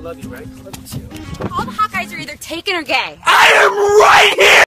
love you, right? I love you too. All the hot guys are either taken or gay. I am right here!